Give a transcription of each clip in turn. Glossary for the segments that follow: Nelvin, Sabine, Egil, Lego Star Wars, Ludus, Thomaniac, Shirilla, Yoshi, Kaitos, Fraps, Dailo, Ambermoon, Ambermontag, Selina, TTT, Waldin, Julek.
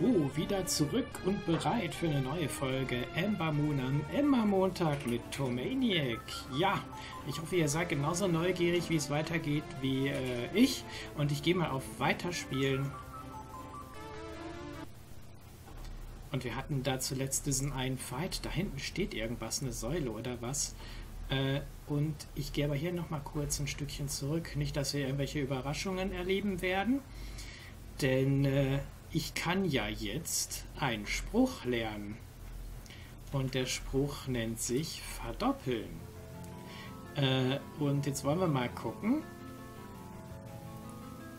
2 wieder zurück und bereit für eine neue Folge Ambermoon am Ambermontag mit Thomaniac. Ja, ich hoffe, ihr seid genauso neugierig, wie es weitergeht, wie ich. Und ich gehe mal auf Weiterspielen. Und wir hatten da zuletzt diesen einen Fight. Da hinten steht irgendwas, eine Säule oder was. Und ich gehe aber hier nochmal kurz ein Stückchen zurück. Nicht, dass wir irgendwelche Überraschungen erleben werden. Denn ich kann ja jetzt einen Spruch lernen. Und der Spruch nennt sich Verdoppeln. Und jetzt wollen wir mal gucken,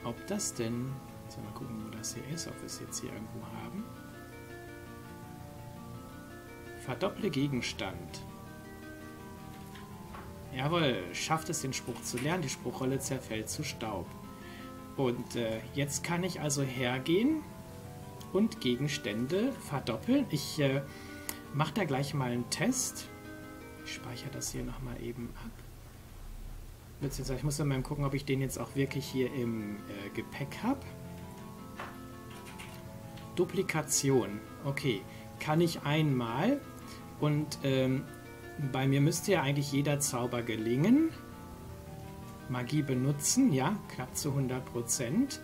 ob das denn... Jetzt mal gucken, wo das hier ist, ob wir es jetzt hier irgendwo haben. Verdopple Gegenstand. Jawohl, schafft es, den Spruch zu lernen. Die Spruchrolle zerfällt zu Staub. Und jetzt kann ich also hergehen und Gegenstände verdoppeln. Ich mache da gleich mal einen Test. Ich speichere das hier nochmal eben ab. Beziehungsweise ich muss dann mal gucken, ob ich den jetzt auch wirklich hier im Gepäck habe. Duplikation. Okay, kann ich einmal. Und bei mir müsste ja eigentlich jeder Zauber gelingen. Magie benutzen, ja, knapp zu 100%.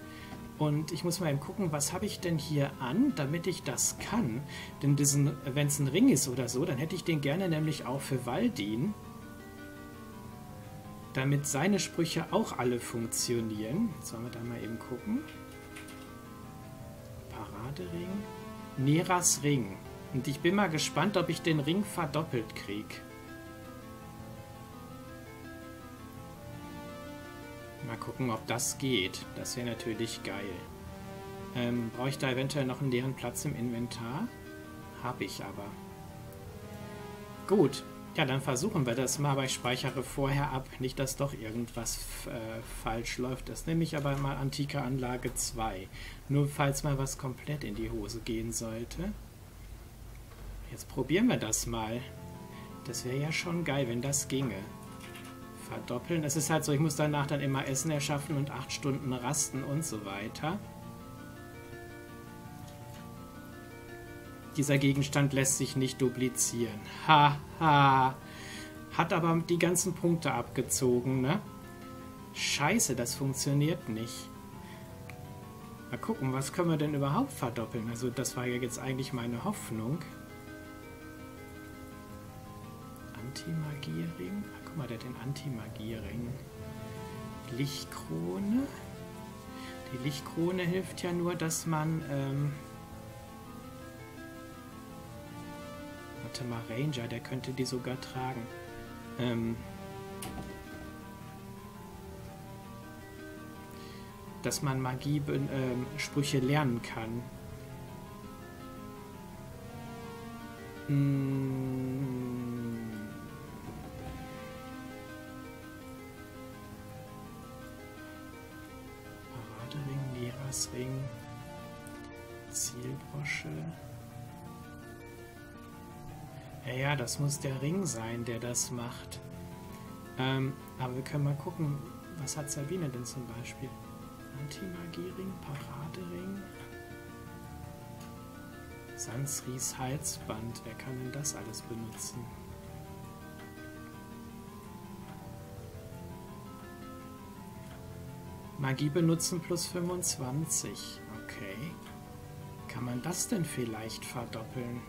Und ich muss mal eben gucken, was habe ich denn hier an, damit ich das kann. Denn wenn es ein Ring ist oder so, dann hätte ich den gerne nämlich auch für Waldin. Damit seine Sprüche auch alle funktionieren. Jetzt wollen wir da mal eben gucken. Paradering. Neras Ring. Und ich bin mal gespannt, ob ich den Ring verdoppelt kriege. Mal gucken, ob das geht. Das wäre natürlich geil. Brauche ich da eventuell noch einen leeren Platz im Inventar? Habe ich aber. Gut. Ja, dann versuchen wir das mal, aber ich speichere vorher ab. Nicht, dass doch irgendwas falsch läuft. Das nehme ich aber mal antike Anlage 2. Nur falls mal was komplett in die Hose gehen sollte. Jetzt probieren wir das mal. Das wäre ja schon geil, wenn das ginge. Verdoppeln. Es ist halt so, ich muss danach dann immer Essen erschaffen und 8 Stunden rasten und so weiter. Dieser Gegenstand lässt sich nicht duplizieren. Haha. Ha. Hat aber die ganzen Punkte abgezogen, ne? Scheiße, das funktioniert nicht. Mal gucken, was können wir denn überhaupt verdoppeln? Also das war ja jetzt eigentlich meine Hoffnung. Anti-Magiering. Ah, guck mal, der hat den Anti-Magiering. Lichtkrone. Die Lichtkrone hilft ja nur, dass man... Warte mal, Ranger, der könnte die sogar tragen. Dass man Magie-Sprüche lernen kann. Ring, Zielbrosche. Ja, das muss der Ring sein, der das macht. Aber wir können mal gucken, was hat Sabine denn zum Beispiel? Anti-Magie-Ring, Paradering. Sansris Halsband. Wer kann denn das alles benutzen? Magie benutzen plus 25. Okay. Kann man das denn vielleicht verdoppeln?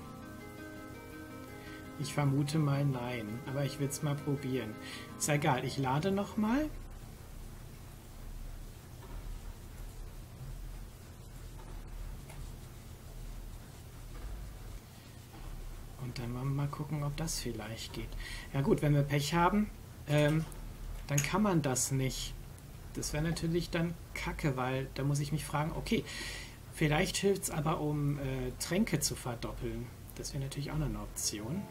Ich vermute mal nein, aber ich will es mal probieren. Ist ja egal, ich lade nochmal. Und dann wollen wir mal gucken, ob das vielleicht geht. Ja gut, wenn wir Pech haben, dann kann man das nicht. Das wäre natürlich dann kacke, weil da muss ich mich fragen, okay, vielleicht hilft es aber, um Tränke zu verdoppeln. Das wäre natürlich auch noch eine Option.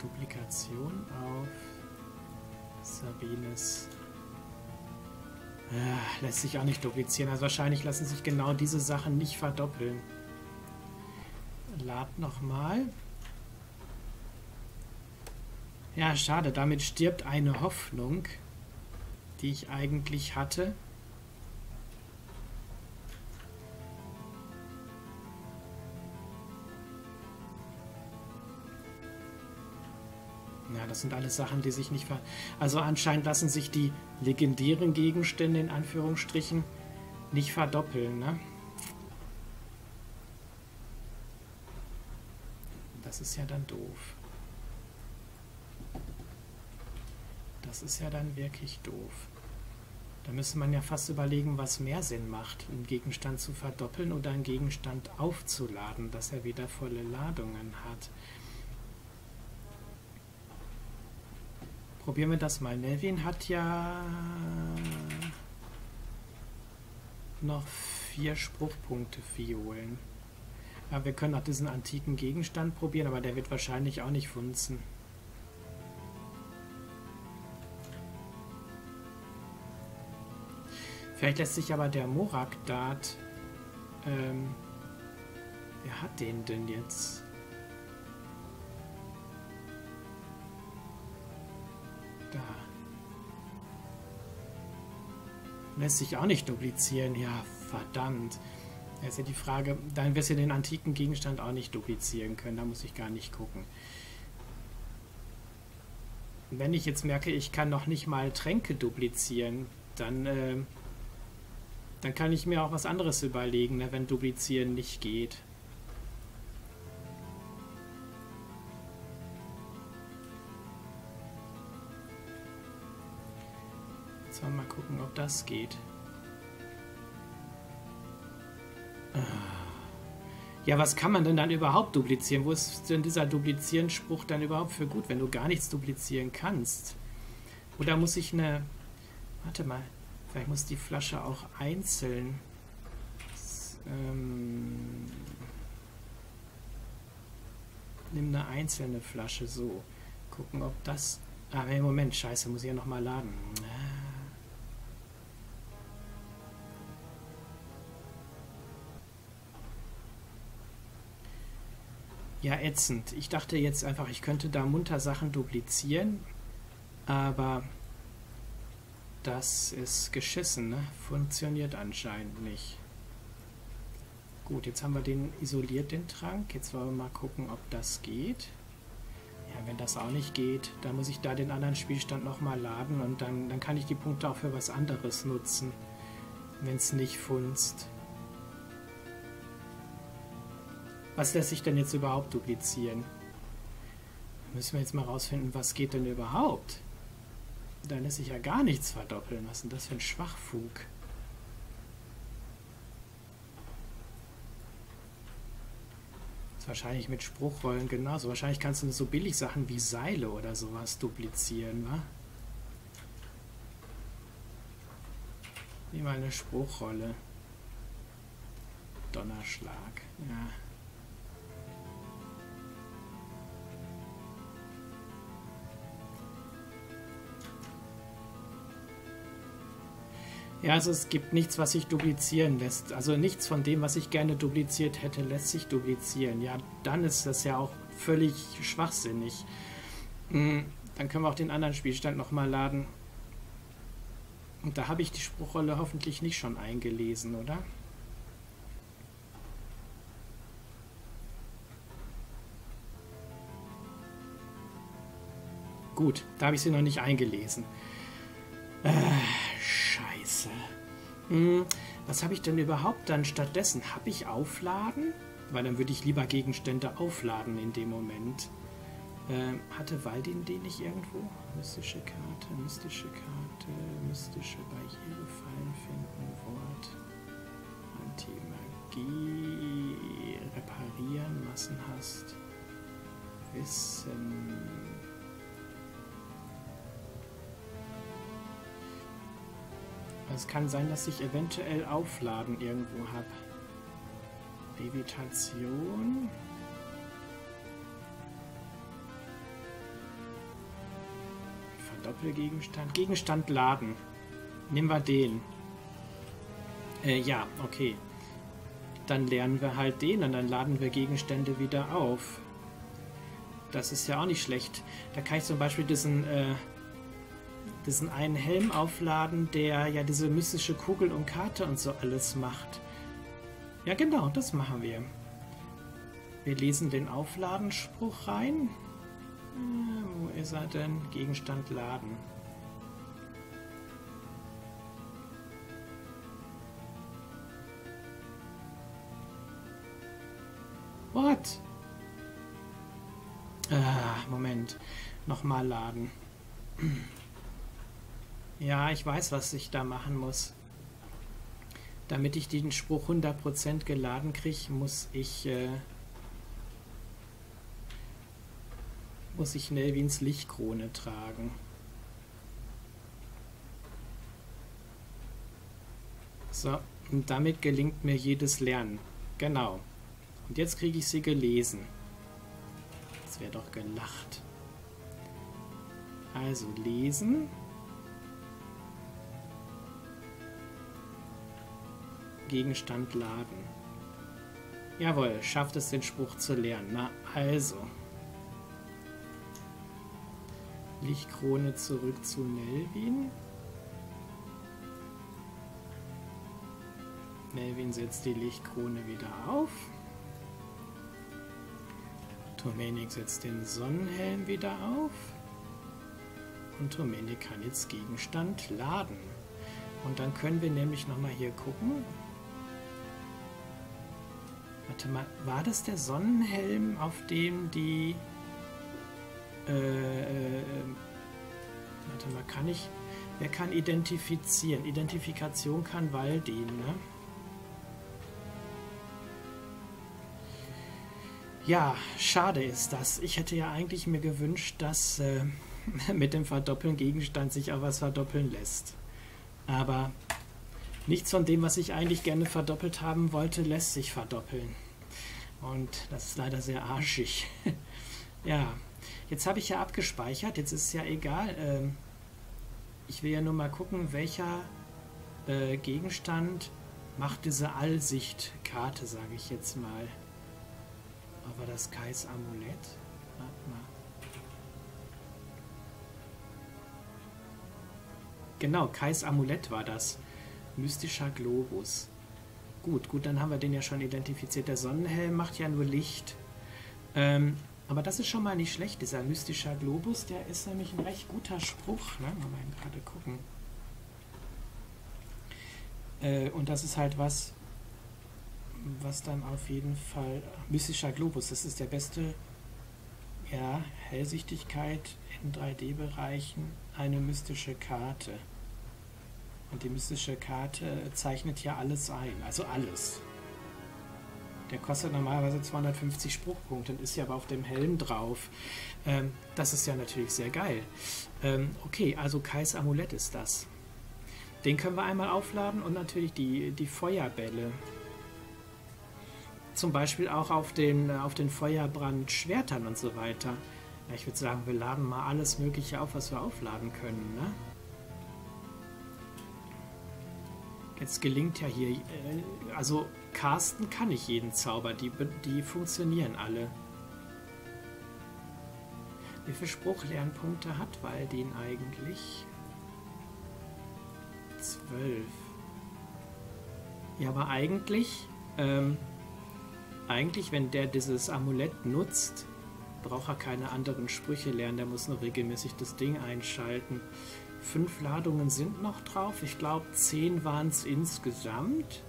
Duplikation auf Sabines. Lässt sich auch nicht duplizieren. Also wahrscheinlich lassen sich genau diese Sachen nicht verdoppeln. Lad nochmal. Ja, schade, damit stirbt eine Hoffnung, die ich eigentlich hatte. kann. Das sind alles Sachen, die sich nicht ver... Also anscheinend lassen sich die legendären Gegenstände in Anführungsstrichen nicht verdoppeln, ne? Das ist ja dann doof. Das ist ja dann wirklich doof. Da müsste man ja fast überlegen, was mehr Sinn macht, einen Gegenstand zu verdoppeln oder einen Gegenstand aufzuladen, dass er wieder volle Ladungen hat. Probieren wir das mal. Nelvin hat ja noch 4 Spruchpunkte Violen. Ja, wir können auch diesen antiken Gegenstand probieren, aber der wird wahrscheinlich auch nicht funzen. Vielleicht lässt sich aber der Morakdat... wer hat den denn jetzt? Da. Lässt sich auch nicht duplizieren. Ja, verdammt. Da ist ja die Frage, dann wirst du den antiken Gegenstand auch nicht duplizieren können. Da muss ich gar nicht gucken. Wenn ich jetzt merke, ich kann noch nicht mal Tränke duplizieren, dann... dann kann ich mir auch was anderes überlegen, wenn Duplizieren nicht geht. Jetzt mal gucken, ob das geht. Ja, was kann man denn dann überhaupt duplizieren? Wo ist denn dieser Duplizieren-Spruch dann überhaupt für gut, wenn du gar nichts duplizieren kannst? Oder muss ich eine... Warte mal. Vielleicht muss die Flasche auch einzeln. Nimm eine einzelne Flasche, so. Gucken, ob das... Ah, nee, Moment, scheiße, muss ich ja nochmal laden. Ja, ätzend. Ich dachte jetzt einfach, ich könnte da munter Sachen duplizieren, aber... Das ist geschissen, ne? Funktioniert anscheinend nicht. Gut, jetzt haben wir den isoliert, den Trank. Jetzt wollen wir mal gucken, ob das geht. Ja, wenn das auch nicht geht, dann muss ich da den anderen Spielstand nochmal laden und dann kann ich die Punkte auch für was anderes nutzen, wenn es nicht funzt. Was lässt sich denn jetzt überhaupt duplizieren? Müssen wir jetzt mal rausfinden, was geht denn überhaupt? Dann lässt sich ja gar nichts verdoppeln. Was ist denn das für ein Schwachfug? Das ist wahrscheinlich mit Spruchrollen genauso. Wahrscheinlich kannst du so billig Sachen wie Seile oder sowas duplizieren, wa? Nimm mal eine Spruchrolle. Donnerschlag, ja. Ja, also es gibt nichts, was sich duplizieren lässt. Also nichts von dem, was ich gerne dupliziert hätte, lässt sich duplizieren. Ja, dann ist das ja auch völlig schwachsinnig. Dann können wir auch den anderen Spielstand nochmal laden. Und da habe ich die Spruchrolle hoffentlich nicht schon eingelesen, oder? Gut, da habe ich sie noch nicht eingelesen. Scheiße. Was habe ich denn überhaupt dann stattdessen? Habe ich Aufladen? Weil dann würde ich lieber Gegenstände aufladen in dem Moment. Hatte Waldin den nicht irgendwo? Mystische Karte, mystische Karte, mystische Barriere, Fallen finden, Wort, Antimagie, reparieren, Massenhast, Wissen... Es kann sein, dass ich eventuell Aufladen irgendwo habe. Levitation. Verdoppelgegenstand. Gegenstand laden. Nehmen wir den. Ja, okay. Dann lernen wir halt den und dann laden wir Gegenstände wieder auf. Das ist ja auch nicht schlecht. Da kann ich zum Beispiel diesen einen Helm aufladen, der ja diese mystische Kugel und Karte und so alles macht. Ja genau, das machen wir. Wir lesen den Aufladenspruch rein. Wo ist er denn? Gegenstand laden. What? Moment. Nochmal laden. Ja, ich weiß, was ich da machen muss. Damit ich den Spruch 100% geladen kriege, muss ich Nelvins Lichtkrone tragen. So, und damit gelingt mir jedes Lernen. Genau. Und jetzt kriege ich sie gelesen. Das wäre doch gelacht. Also lesen. Gegenstand laden. Jawohl, schafft es den Spruch zu lernen. Na also. Lichtkrone zurück zu Nelvin. Nelvin setzt die Lichtkrone wieder auf. Thomaniac setzt den Sonnenhelm wieder auf. Und Thomaniac kann jetzt Gegenstand laden. Und dann können wir nämlich nochmal hier gucken. Warte mal, war das der Sonnenhelm, auf dem die... warte mal, kann ich... Wer kann identifizieren? Identifikation kann Waldin, ne? Ja, schade ist das. Ich hätte ja eigentlich mir gewünscht, dass mit dem verdoppeln Gegenstand sich auch was verdoppeln lässt. Aber nichts von dem, was ich eigentlich gerne verdoppelt haben wollte, lässt sich verdoppeln. Und das ist leider sehr arschig. Ja, jetzt habe ich ja abgespeichert. Jetzt ist es ja egal. Ich will ja nur mal gucken, welcher Gegenstand macht diese Allsichtkarte, sage ich jetzt mal. Aber das Kais Amulett? Warte mal. Genau, Kais Amulett war das. Mystischer Globus. Gut, dann haben wir den ja schon identifiziert. Der Sonnenhelm macht ja nur Licht. Aber das ist schon mal nicht schlecht, dieser mystischer Globus. Der ist nämlich ein recht guter Spruch. Ne? Mal gerade gucken. Und das ist halt was dann auf jeden Fall... Mystischer Globus, das ist der beste... Ja, Hellsichtigkeit in 3D-Bereichen, eine mystische Karte. Und die mystische Karte zeichnet ja alles ein, also alles. Der kostet normalerweise 250 Spruchpunkte und ist ja aber auf dem Helm drauf. Das ist ja natürlich sehr geil. Okay, also Kais Amulett ist das. Den können wir einmal aufladen und natürlich die Feuerbälle. Zum Beispiel auch auf den Feuerbrand Schwertern und so weiter. Ja, ich würde sagen, wir laden mal alles Mögliche auf, was wir aufladen können. Ne? Jetzt gelingt ja hier... Also casten kann ich jeden Zauber, die funktionieren alle. Wie viele Spruchlernpunkte hat Waldin eigentlich? 12. Ja, aber eigentlich... Eigentlich, wenn der dieses Amulett nutzt, braucht er keine anderen Sprüche lernen. Der muss nur regelmäßig das Ding einschalten. 5 Ladungen sind noch drauf. Ich glaube, 10 waren es insgesamt.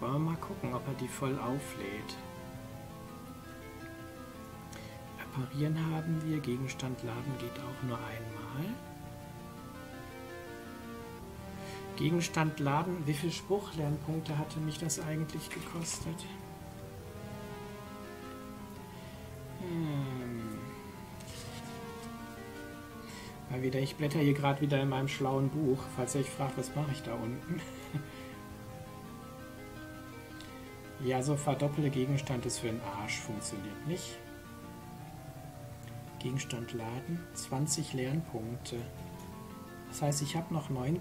Wollen wir mal gucken, ob er die voll auflädt. Reparieren haben wir. Gegenstand laden geht auch nur einmal. Gegenstand laden. Wie viel Spruchlernpunkte hatte mich das eigentlich gekostet? Mal wieder, ich blätter hier gerade wieder in meinem schlauen Buch, falls ihr euch fragt, was mache ich da unten? Ja, so verdoppelte Gegenstand ist für den Arsch, funktioniert nicht. Gegenstand laden, 20 Lernpunkte. Das heißt, ich habe noch 9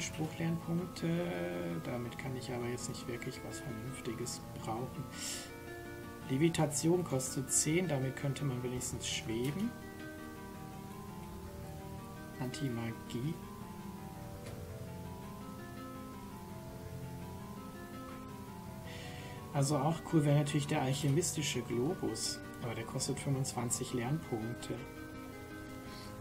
Spruchlernpunkte, damit kann ich aber jetzt nicht wirklich was Vernünftiges brauchen. Levitation kostet 10, damit könnte man wenigstens schweben. Anti-Magie. Also auch cool wäre natürlich der alchemistische Globus. Aber der kostet 25 Lernpunkte.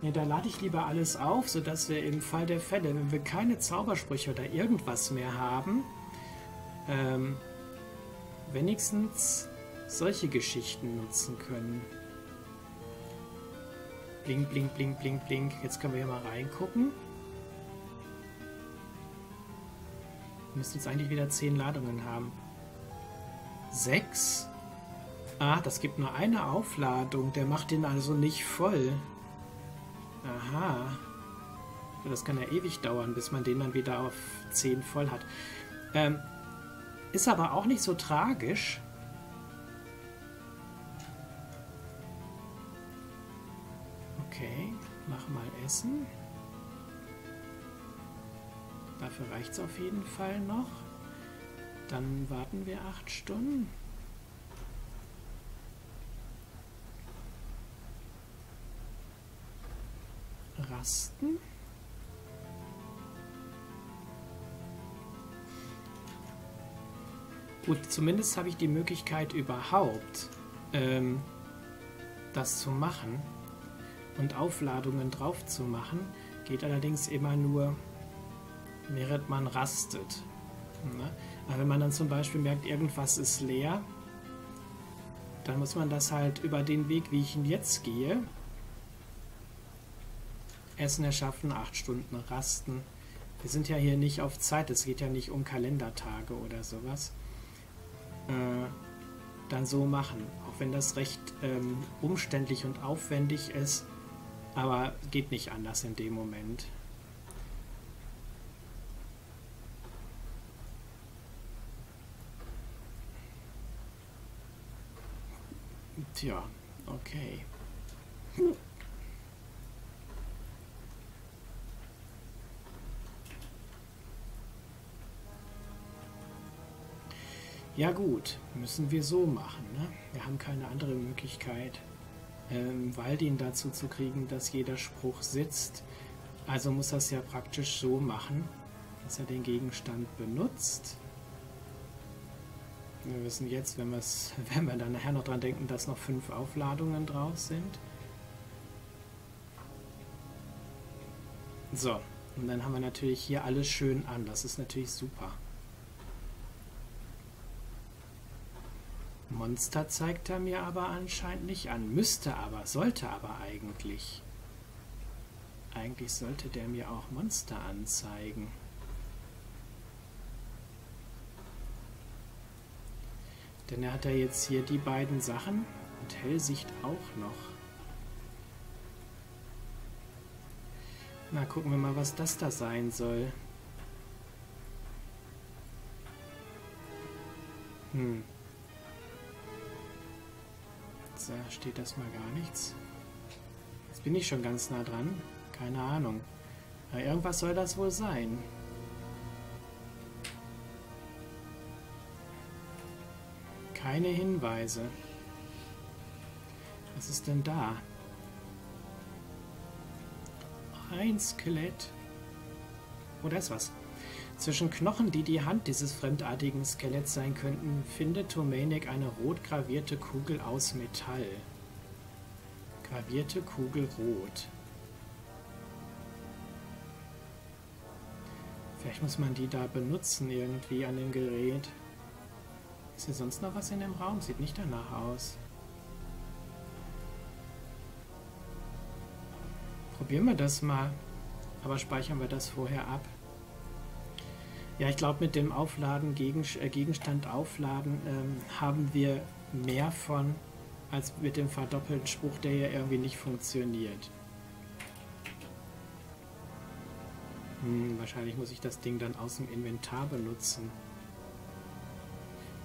Ne, da lade ich lieber alles auf, sodass wir im Fall der Fälle, wenn wir keine Zaubersprüche oder irgendwas mehr haben, wenigstens solche Geschichten nutzen können. Blink, blink, blink, blink, blink. Jetzt können wir hier mal reingucken. Wir müssen jetzt eigentlich wieder 10 Ladungen haben. 6? Ah, das gibt nur eine Aufladung. Der macht den also nicht voll. Aha. Das kann ja ewig dauern, bis man den dann wieder auf 10 voll hat. Ist aber auch nicht so tragisch. Okay, mach mal Essen. Dafür reicht es auf jeden Fall noch. Dann warten wir 8 Stunden. Rasten. Gut, zumindest habe ich die Möglichkeit überhaupt, das zu machen und Aufladungen drauf zu machen. Geht allerdings immer nur, während man rastet. Ne? Aber wenn man dann zum Beispiel merkt, irgendwas ist leer, dann muss man das halt über den Weg, wie ich ihn jetzt gehe, Essen erschaffen, 8 Stunden rasten. Wir sind ja hier nicht auf Zeit, es geht ja nicht um Kalendertage oder sowas. Dann so machen, auch wenn das recht umständlich und aufwendig ist, aber geht nicht anders in dem Moment. Tja, okay. Ja gut, müssen wir so machen, ne? Wir haben keine andere Möglichkeit, Waldin dazu zu kriegen, dass jeder Spruch sitzt. Also muss das ja praktisch so machen, dass er den Gegenstand benutzt. Wir wissen jetzt, wenn wir dann nachher noch dran denken, dass noch 5 Aufladungen drauf sind. So, und dann haben wir natürlich hier alles schön an. Das ist natürlich super. Monster zeigt er mir aber anscheinend nicht an. Müsste aber, sollte aber eigentlich. Eigentlich sollte der mir auch Monster anzeigen. Denn er hat ja jetzt hier die beiden Sachen und Hellsicht auch noch. Na, gucken wir mal, was das da sein soll. Da steht das mal gar nichts. Jetzt bin ich schon ganz nah dran. Keine Ahnung. Aber irgendwas soll das wohl sein. Keine Hinweise. Was ist denn da? Ein Skelett. Oh, da ist was. Zwischen Knochen, die die Hand dieses fremdartigen Skeletts sein könnten, findet Thomaniac eine rot gravierte Kugel aus Metall. Gravierte Kugel rot. Vielleicht muss man die da benutzen irgendwie an dem Gerät. Ist hier sonst noch was in dem Raum? Sieht nicht danach aus. Probieren wir das mal. Aber speichern wir das vorher ab. Ja, ich glaube, mit dem Aufladen, Gegenstand aufladen, haben wir mehr von, als mit dem verdoppelten Spruch, der ja irgendwie nicht funktioniert. Wahrscheinlich muss ich das Ding dann aus dem Inventar benutzen.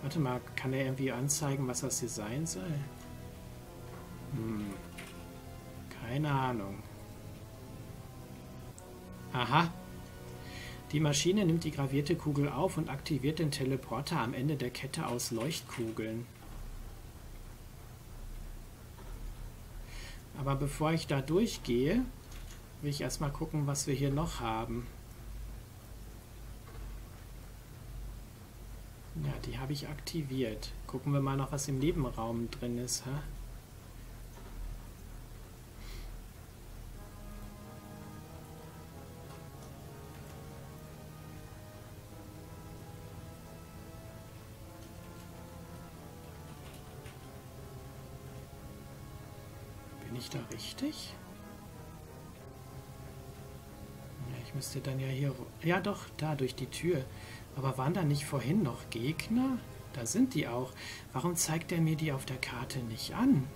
Warte mal, kann er irgendwie anzeigen, was das hier sein soll? Keine Ahnung. Aha! Die Maschine nimmt die gravierte Kugel auf und aktiviert den Teleporter am Ende der Kette aus Leuchtkugeln. Aber bevor ich da durchgehe, will ich erstmal gucken, was wir hier noch haben. Ja, die habe ich aktiviert. Gucken wir mal noch, was im Nebenraum drin ist. Bin ich da richtig? Ja, ich müsste dann ja hier... Ja doch, da durch die Tür. Aber waren da nicht vorhin noch Gegner? Da sind die auch. Warum zeigt er mir die auf der Karte nicht an?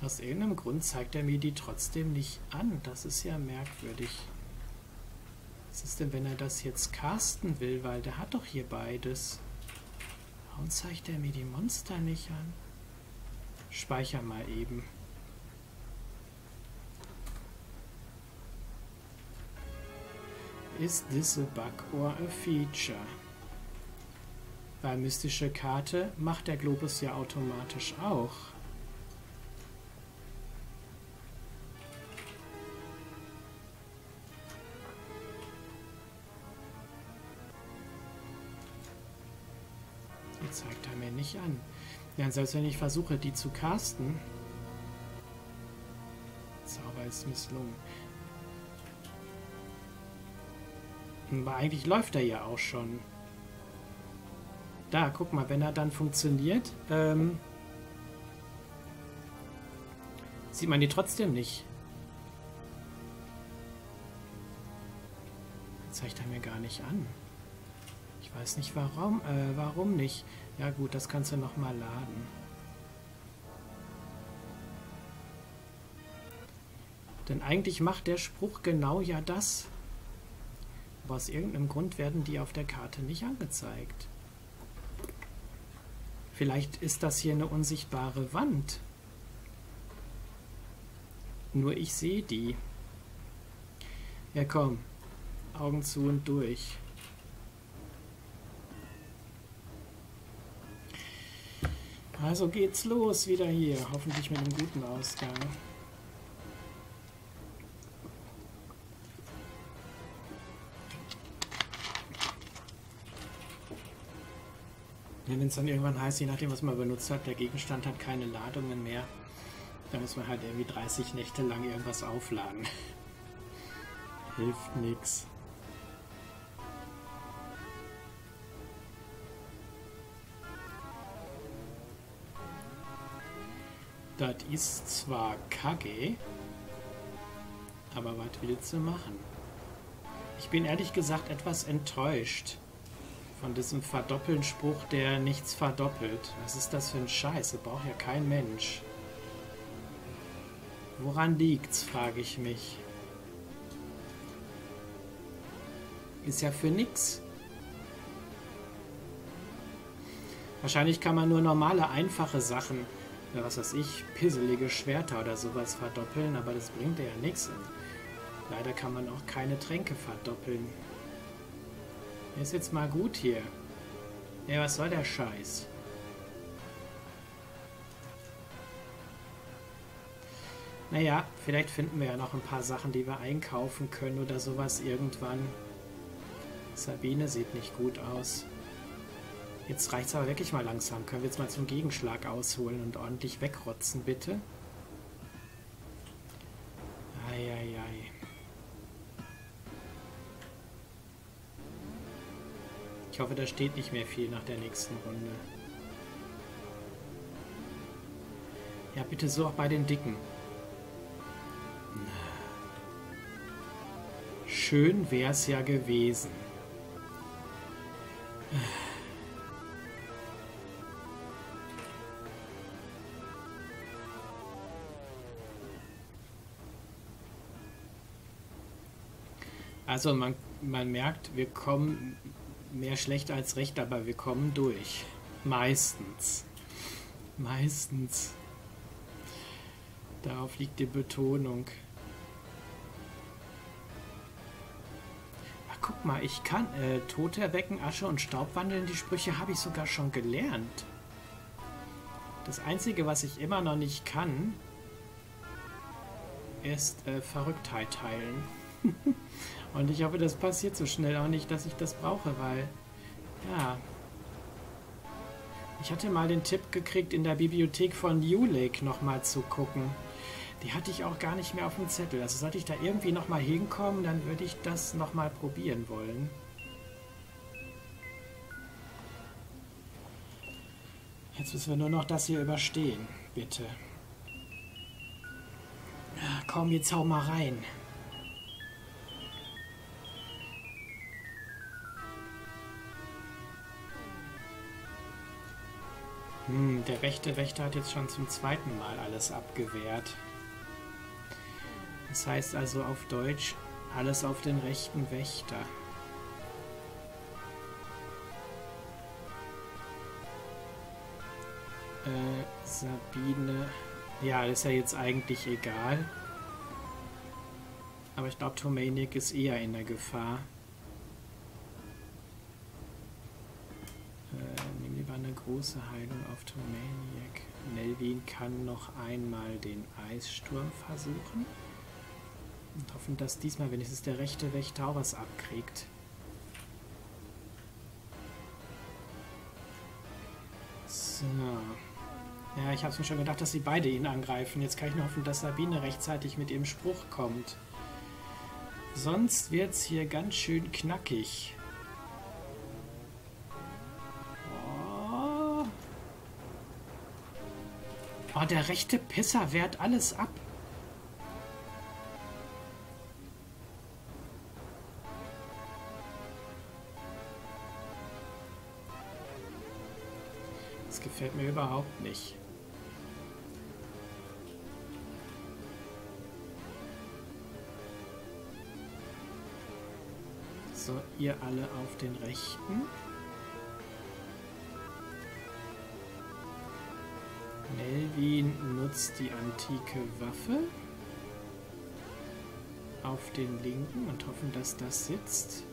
Aus irgendeinem Grund zeigt er mir die trotzdem nicht an. Das ist ja merkwürdig. Was ist denn, wenn er das jetzt casten will? Weil der hat doch hier beides. Warum zeigt er mir die Monster nicht an? Speicher mal eben. Is this a bug or a feature? Weil mystische Karte macht der Globus ja automatisch auch. Die zeigt er mir nicht an. Ja, selbst wenn ich versuche, die zu casten. Zauber ist misslungen. Aber eigentlich läuft er ja auch schon. Da, guck mal, wenn er dann funktioniert, sieht man die trotzdem nicht. Das zeigt er mir gar nicht an. Ich weiß nicht warum, warum nicht. Ja gut, das kannst du nochmal laden. Denn eigentlich macht der Spruch genau ja das. Aber aus irgendeinem Grund werden die auf der Karte nicht angezeigt. Vielleicht ist das hier eine unsichtbare Wand. Nur ich sehe die. Ja komm, Augen zu und durch. Also geht's los wieder hier, hoffentlich mit einem guten Ausgang. Wenn es dann irgendwann heißt, je nachdem was man benutzt hat, der Gegenstand hat keine Ladungen mehr, dann muss man halt irgendwie 30 Nächte lang irgendwas aufladen. Hilft nix. Das ist zwar kacke, aber was willst du machen? Ich bin ehrlich gesagt etwas enttäuscht. Von diesem Verdoppeln-Spruch, der nichts verdoppelt. Was ist das für ein Scheiß? Das braucht ja kein Mensch. Woran liegt's, frage ich mich. Ist ja für nix. Wahrscheinlich kann man nur normale, einfache Sachen, was weiß ich, pisselige Schwerter oder sowas verdoppeln, aber das bringt ja nichts. Leider kann man auch keine Tränke verdoppeln. Ist jetzt mal gut hier. Ja, was soll der Scheiß? Naja, vielleicht finden wir ja noch ein paar Sachen, die wir einkaufen können oder sowas irgendwann. Sabine sieht nicht gut aus. Jetzt reicht's aber wirklich mal langsam. Können wir jetzt mal zum Gegenschlag ausholen und ordentlich wegrotzen, bitte? Eieiei. Ich hoffe, da steht nicht mehr viel nach der nächsten Runde. Ja, bitte so auch bei den Dicken. Schön wär's ja gewesen. Also man merkt, wir kommen... Mehr schlecht als recht, aber wir kommen durch. Meistens. Meistens. Darauf liegt die Betonung. Ach, guck mal, ich kann Tote erwecken, Asche und Staub wandeln. Die Sprüche habe ich sogar schon gelernt. Das Einzige, was ich immer noch nicht kann, ist Verrücktheit heilen. Und ich hoffe, das passiert so schnell auch nicht, dass ich das brauche, weil, ja. Ich hatte mal den Tipp gekriegt, in der Bibliothek von Julek nochmal zu gucken. Die hatte ich auch gar nicht mehr auf dem Zettel. Also sollte ich da irgendwie nochmal hinkommen, dann würde ich das nochmal probieren wollen. Jetzt müssen wir nur noch das hier überstehen, bitte. Na komm, jetzt hau mal rein. Der Wächter hat jetzt schon zum zweiten Mal alles abgewehrt. Das heißt also auf Deutsch, alles auf den rechten Wächter. Sabine... Ja, ist ja jetzt eigentlich egal. Aber ich glaube, Thomaniac ist eher in der Gefahr. Nehmen wir mal eine große Heilung auf Thomaniac. Nelvin kann noch einmal den Eissturm versuchen. Und hoffen, dass diesmal wenigstens der rechte Wächter auch was abkriegt. So. Ja, ich hab's mir schon gedacht, dass sie beide ihn angreifen. Jetzt kann ich nur hoffen, dass Sabine rechtzeitig mit ihrem Spruch kommt. Sonst wird's hier ganz schön knackig. Oh, oh, der rechte Pisser wehrt alles ab. Das gefällt mir überhaupt nicht. So, ihr alle auf den rechten. Nelvin nutzt die antike Waffe auf den linken und hoffen, dass das sitzt.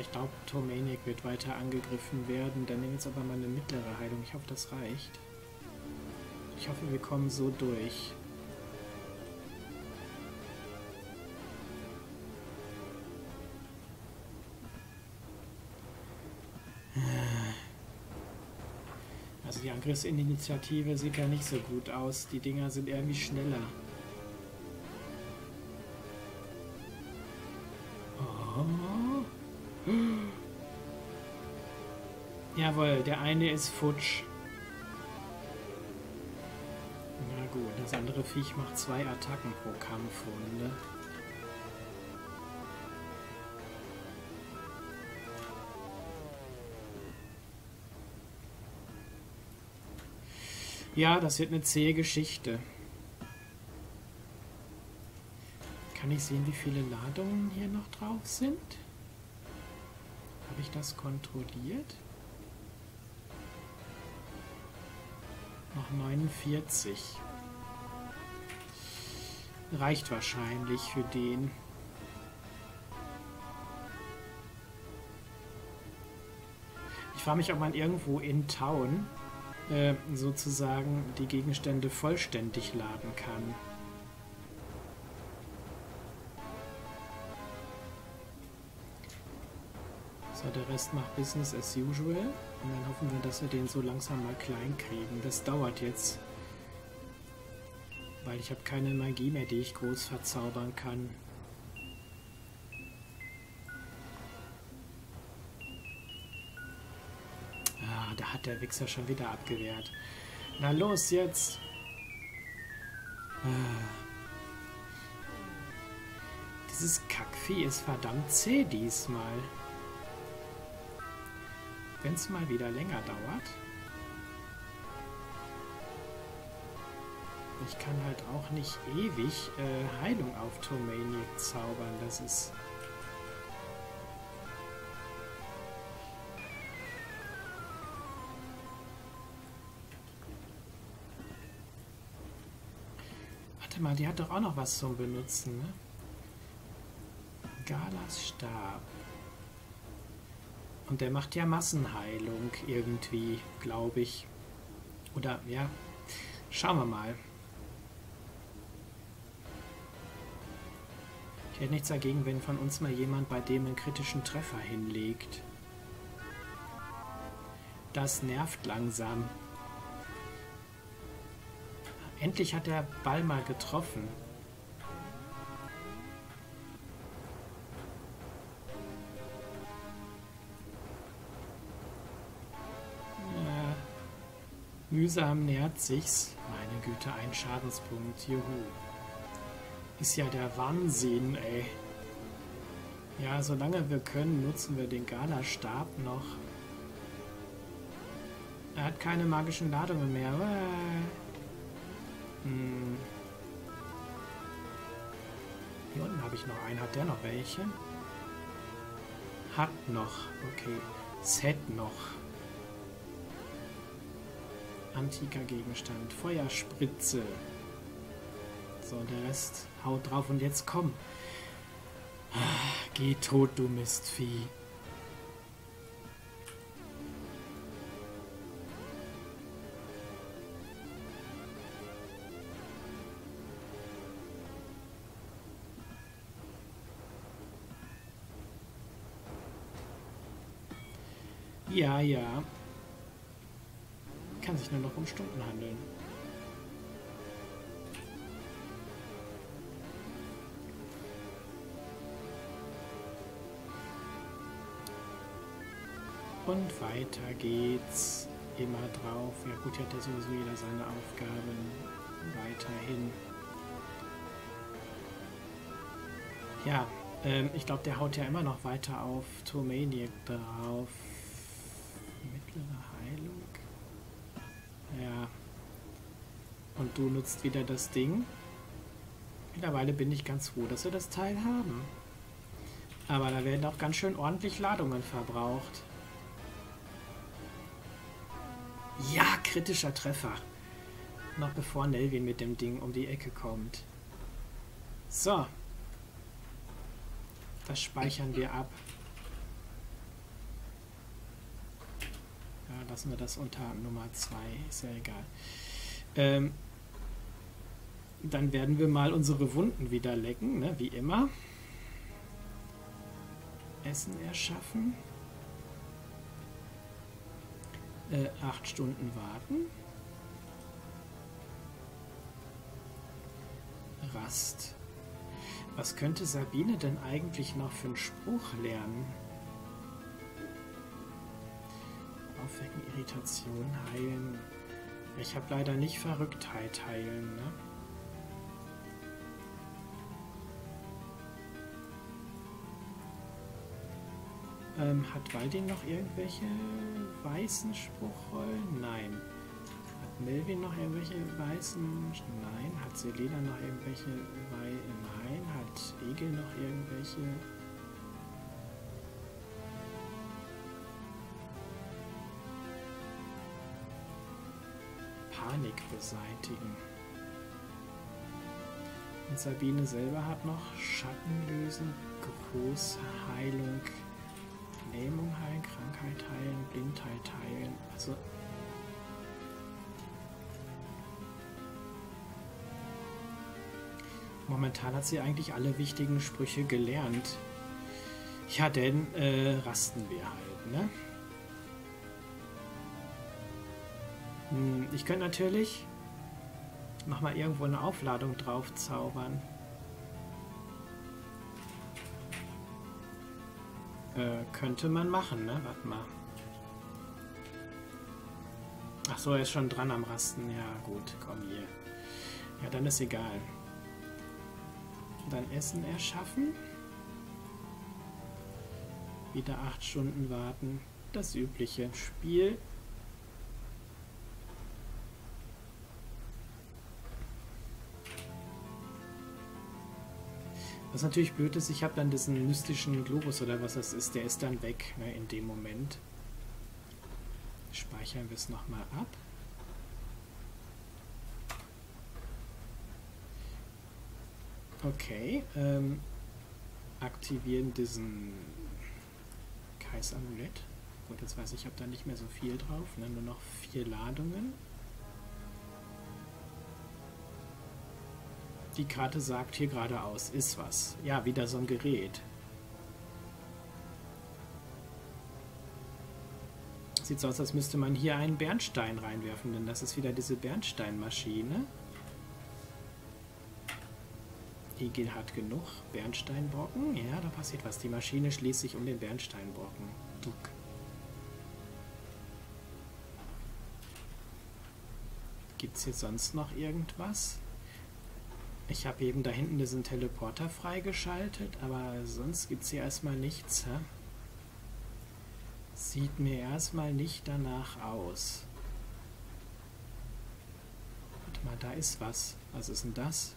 Ich glaube, Thomaniac wird weiter angegriffen werden. Dann nehmen wir jetzt aber mal eine mittlere Heilung. Ich hoffe, das reicht. Ich hoffe, wir kommen so durch. Also die Angriffsinitiative sieht ja nicht so gut aus. Die Dinger sind irgendwie schneller. Oh. Jawohl, der eine ist futsch. Na gut, das andere Viech macht 2 Attacken pro Kampfrunde. Ja, das wird eine zähe Geschichte. Kann ich sehen, wie viele Ladungen hier noch drauf sind? Habe ich das kontrolliert? Noch 49. Reicht wahrscheinlich für den. Ich frage mich, ob man irgendwo in Town sozusagen die Gegenstände vollständig laden kann. So, der Rest macht Business as usual und dann hoffen wir, dass wir den so langsam mal klein kriegen. Das dauert jetzt, weil ich habe keine Magie mehr, die ich groß verzaubern kann. Der Wichser schon wieder abgewehrt. Na los jetzt! Dieses Kackvieh ist verdammt zäh diesmal. Wenn es mal wieder länger dauert. Ich kann halt auch nicht ewig Heilung auf Thomaniac zaubern. Das ist... Mal, die hat doch auch noch was zum Benutzen, ne? Galas Stab. Und der macht ja Massenheilung irgendwie, glaube ich. Oder, ja, schauen wir mal. Ich hätte nichts dagegen, wenn von uns mal jemand bei dem einen kritischen Treffer hinlegt. Das nervt langsam. Endlich hat der Ball mal getroffen. Ja, Mühsam nähert sich's. Meine Güte, ein Schadenspunkt. Juhu. Ist ja der Wahnsinn, ey. Ja, solange wir können, nutzen wir den Galastab noch. Er hat keine magischen Ladungen mehr. Hm. Hier unten habe ich noch einen. Hat der noch welche? Hat noch. Okay. Set noch. Antiker Gegenstand. Feuerspritze. So, der Rest haut drauf und jetzt komm. Geh tot, du Mistvieh. Ja, ja. Kann sich nur noch um Stunden handeln. Und weiter geht's. Immer drauf. Ja gut, hat ja sowieso jeder seine Aufgaben. Weiterhin. Ja, ich glaube, der haut ja immer noch weiter auf Thomaniac drauf. Heilung. Ja. Und du nutzt wieder das Ding. Mittlerweile bin ich ganz froh, dass wir das Teil haben. Aber da werden auch ganz schön ordentlich Ladungen verbraucht. Ja, kritischer Treffer. Noch bevor Nelvin mit dem Ding um die Ecke kommt. So. Das speichern wir ab. Lassen wir das unter Nummer 2, ist ja egal. Dann werden wir mal unsere Wunden wieder lecken, ne? Wie immer. Essen erschaffen. 8 Stunden warten. Rast. Was könnte Sabine denn eigentlich noch für einen Spruch lernen? Aufwecken, Irritation, heilen. Ich habe leider nicht Verrücktheit heilen, ne? Hat Waldin noch irgendwelche weißen Spruchrollen? Nein. Hat Nelvin noch irgendwelche weißen? Nein. Hat Selina noch irgendwelche? Nein. Hat Egil noch irgendwelche? Panik beseitigen. Und Sabine selber hat noch Schatten lösen, große Heilung, Lähmung heilen, Krankheit heilen, Blindheit heilen. Also momentan hat sie eigentlich alle wichtigen Sprüche gelernt. Ja, denn rasten wir halt, ne? Ich könnte natürlich noch mal irgendwo eine Aufladung drauf zaubern. Könnte man machen, ne? Warte mal. Ach so, er ist schon dran am Rasten. Ja, gut, komm hier. Ja, dann ist egal. Dann Essen erschaffen. Wieder 8 Stunden warten. Das übliche Spiel. Was natürlich blöd ist, ich habe dann diesen mystischen Globus oder was das ist, der ist dann weg, ne, in dem Moment. Speichern wir es nochmal ab. Okay, aktivieren diesen Kaisamulett. Gut, jetzt weiß ich, ich habe da nicht mehr so viel drauf, ne, nur noch 4 Ladungen. Die Karte sagt hier geradeaus, ist was. Ja, wieder so ein Gerät. Sieht so aus, als müsste man hier einen Bernstein reinwerfen, denn das ist wieder diese Bernsteinmaschine. Egil hat genug Bernsteinbrocken. Ja, da passiert was. Die Maschine schließt sich um den Bernsteinbrocken. Duck. Gibt es hier sonst noch irgendwas? Ich habe eben da hinten diesen Teleporter freigeschaltet, aber sonst gibt es hier erstmal nichts. Hä? Sieht mir erstmal nicht danach aus. Warte mal, da ist was. Was ist denn das?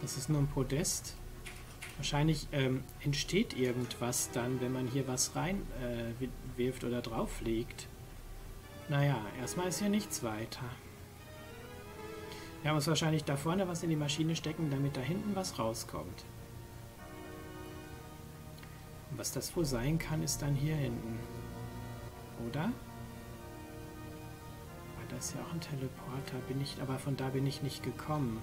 Das ist nur ein Podest. Wahrscheinlich entsteht irgendwas dann, wenn man hier was rein wirft oder drauf legt. Naja, erstmal ist hier nichts weiter. Wir haben uns wahrscheinlich da vorne was in die Maschine stecken, damit da hinten was rauskommt. Und was das wohl sein kann, ist dann hier hinten. Oder? Aber da ist ja auch ein Teleporter, aber von da bin ich nicht gekommen.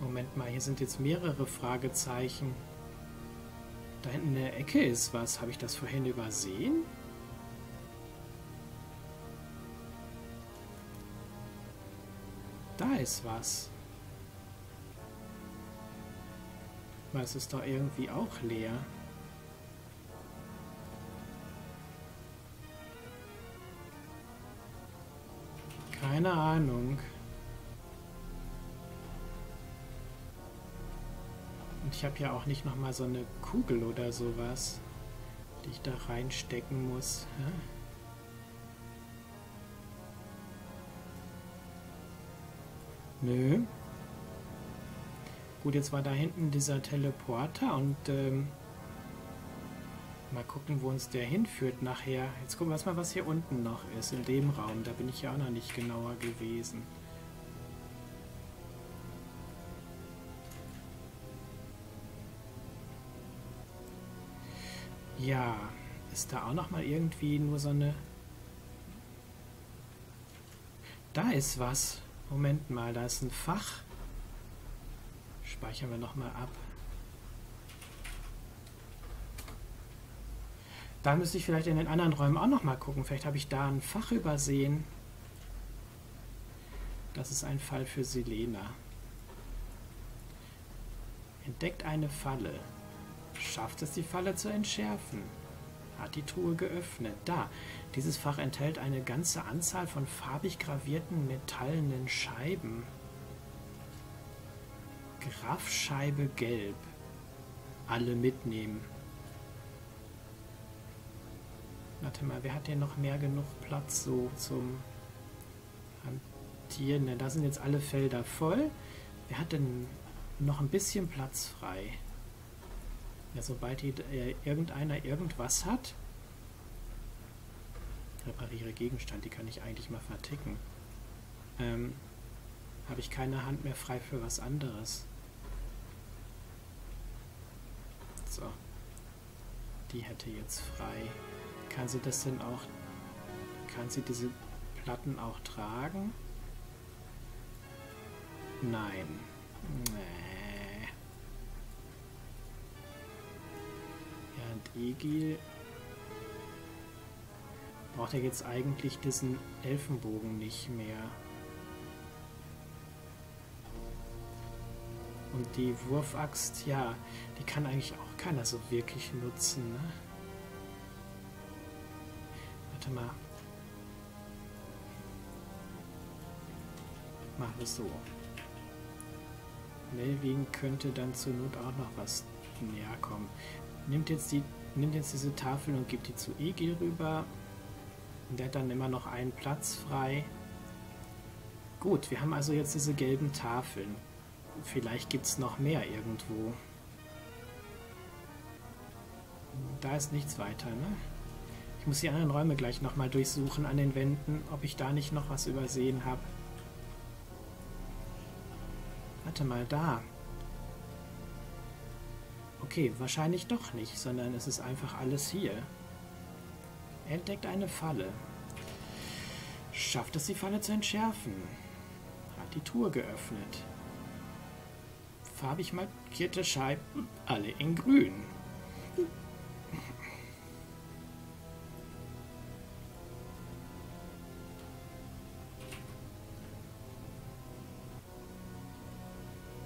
Moment mal, hier sind jetzt mehrere Fragezeichen. Da hinten in der Ecke ist was. Habe ich das vorhin übersehen? Da ist was. Aber es ist doch irgendwie auch leer. Keine Ahnung. Und ich habe ja auch nicht nochmal so eine Kugel oder sowas, die ich da reinstecken muss. Hä? Nö. Gut, jetzt war da hinten dieser Teleporter und mal gucken, wo uns der hinführt nachher. Jetzt gucken wir erstmal, was hier unten noch ist, in dem Raum. Da bin ich ja auch noch nicht genauer gewesen. Ja, ist da auch nochmal irgendwie nur so eine... Da ist was. Moment mal, da ist ein Fach. Speichern wir nochmal ab. Da müsste ich vielleicht in den anderen Räumen auch nochmal gucken. Vielleicht habe ich da ein Fach übersehen. Das ist ein Fall für Selina. Entdeckt eine Falle. Schafft es, die Falle zu entschärfen. Hat die Truhe geöffnet. Da. Dieses Fach enthält eine ganze Anzahl von farbig gravierten metallenen Scheiben. Graffscheibe gelb. Alle mitnehmen. Warte mal, wer hat denn noch mehr genug Platz so zum Hantieren? Da sind jetzt alle Felder voll. Wer hat denn noch ein bisschen Platz frei? Ja, sobald irgendeiner irgendwas hat, repariere Gegenstand, die kann ich eigentlich mal verticken. Habe ich keine Hand mehr frei für was anderes. So. Die hätte jetzt frei. Kann sie das denn auch, kann sie diese Platten auch tragen? Nein. Nee. Egil braucht er jetzt eigentlich diesen Elfenbogen nicht mehr. Und die Wurfaxt, ja, die kann eigentlich auch keiner so wirklich nutzen, ne? Warte mal. Machen wir es so. Nelvin könnte dann zur Not auch noch was näher kommen. Nimmt jetzt diese Tafel und gibt die zu Egil rüber. Und der hat dann immer noch einen Platz frei. Gut, wir haben also jetzt diese gelben Tafeln. Vielleicht gibt es noch mehr irgendwo. Da ist nichts weiter, ne? Ich muss die anderen Räume gleich nochmal durchsuchen an den Wänden, ob ich da nicht noch was übersehen habe. Warte mal, da. Okay, wahrscheinlich doch nicht, sondern es ist einfach alles hier. Er entdeckt eine Falle. Schafft es, die Falle zu entschärfen. Hat die Truhe geöffnet. Farbig markierte Scheiben, alle in grün.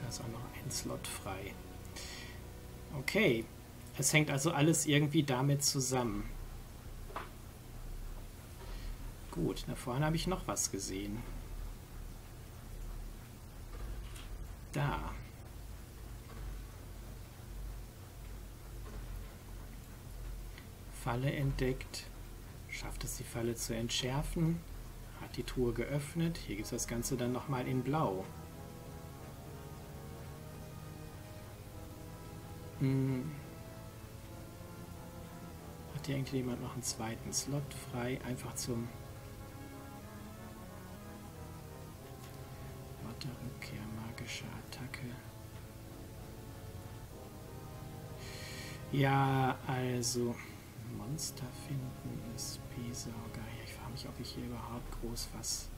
Da ist auch noch ein Slot frei. Okay, es hängt also alles irgendwie damit zusammen. gut. Na, vorhin habe ich noch was gesehen. Da. Falle entdeckt. Schafft es, die Falle zu entschärfen. Hat die Truhe geöffnet. Hier gibt es das Ganze dann nochmal in Blau. Hm. Hat hier irgendwie jemand noch einen zweiten Slot frei? Einfach zum Rückkehr, magische Attacke. Ja, also Monster finden ist P-Sauger. Ich frage mich, ob ich hier überhaupt groß was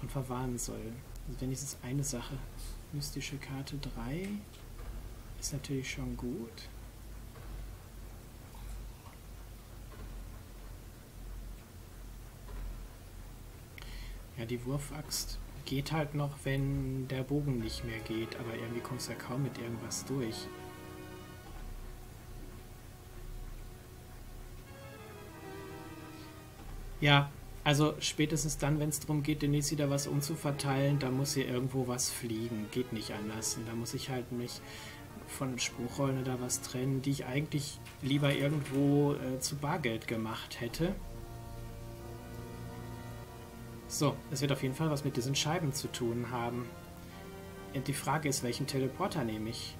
von verwarnen soll. Also wenigstens eine Sache. Mystische Karte 3 ist natürlich schon gut. Ja, die Wurfaxt geht halt noch, wenn der Bogen nicht mehr geht, aber irgendwie kommst du ja kaum mit irgendwas durch. Ja, also spätestens dann, wenn es darum geht, demnächst wieder was umzuverteilen, da muss hier irgendwo was fliegen. Geht nicht anders. Und da muss ich halt mich von Spruchrollen oder was trennen, die ich eigentlich lieber irgendwo zu Bargeld gemacht hätte. So, es wird auf jeden Fall was mit diesen Scheiben zu tun haben. Und die Frage ist, welchen Teleporter nehme ich?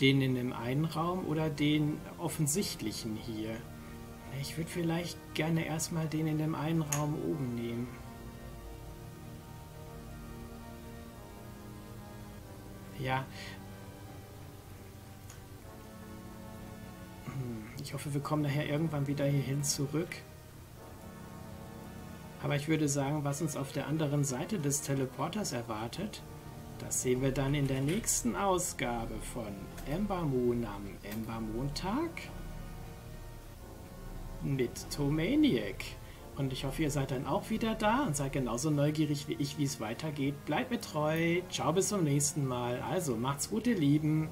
Den in dem einen Raum oder den offensichtlichen hier? Ich würde vielleicht gerne erstmal den in dem einen Raum oben nehmen. Ja. Ich hoffe, wir kommen nachher irgendwann wieder hierhin zurück. Aber ich würde sagen, was uns auf der anderen Seite des Teleporters erwartet, das sehen wir dann in der nächsten Ausgabe von Ambermoon am Ambermontag mit Thomaniac. Und ich hoffe, ihr seid dann auch wieder da und seid genauso neugierig wie ich, wie es weitergeht. Bleibt mir treu. Ciao, bis zum nächsten Mal. Also, macht's gut, ihr Lieben.